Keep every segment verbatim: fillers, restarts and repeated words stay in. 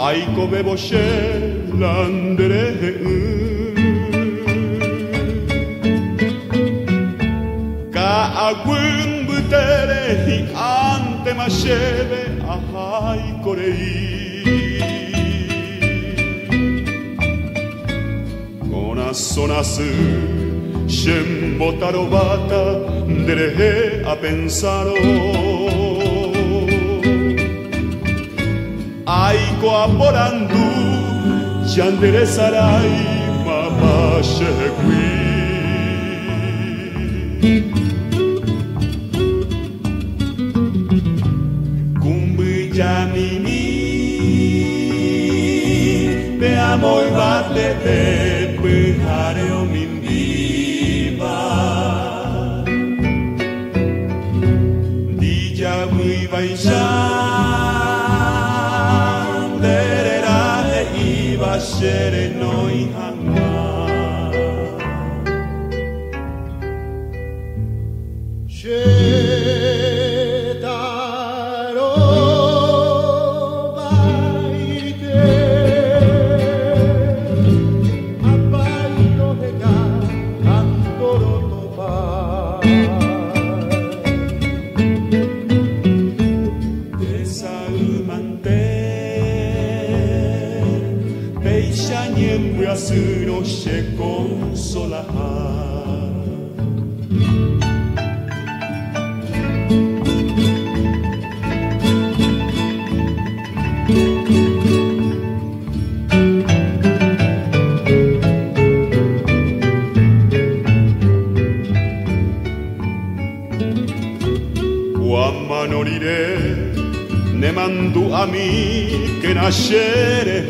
Aiko bebo shelandere Ka agwin butere hi ante mashebe ahai korei Konazonazu shenbotaro bata derehe a pensaro Aiko aporandu, yandere sarai, mamashegui Kumbiyanini, te amo y bate te pejareo mindiba Dija viva y sereno y jamás Shetaro baite Apaito heka Andoro toba Desaumante Deixa niembre así no se consolará Cuama no iré, ne mandó a mí que naceré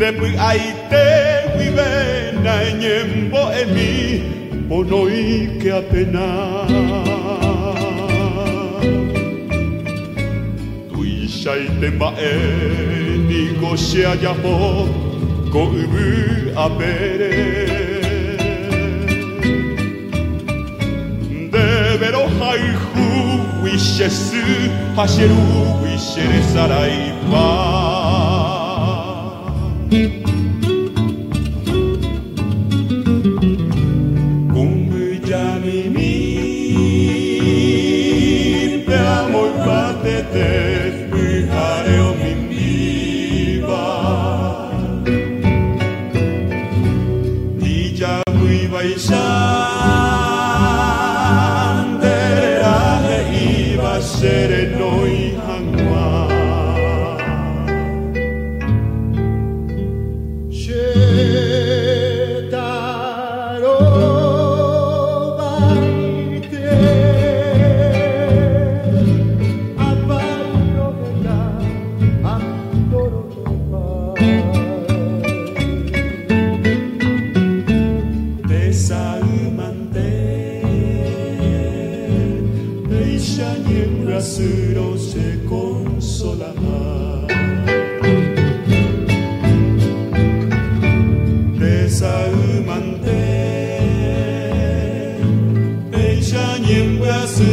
Depi aite vive na ñembo emi ponoi que apenas Tu ishaitemba e niko se ayapo ko ubu apere Debero haihu wishesu hasheru wishere saraipa Kumbiyanini, te amo y bate te pejareo mindiba Dija viva y sanderaje iba sereno y hanguá Suro se consolará Desaumante Ella ni en Brasil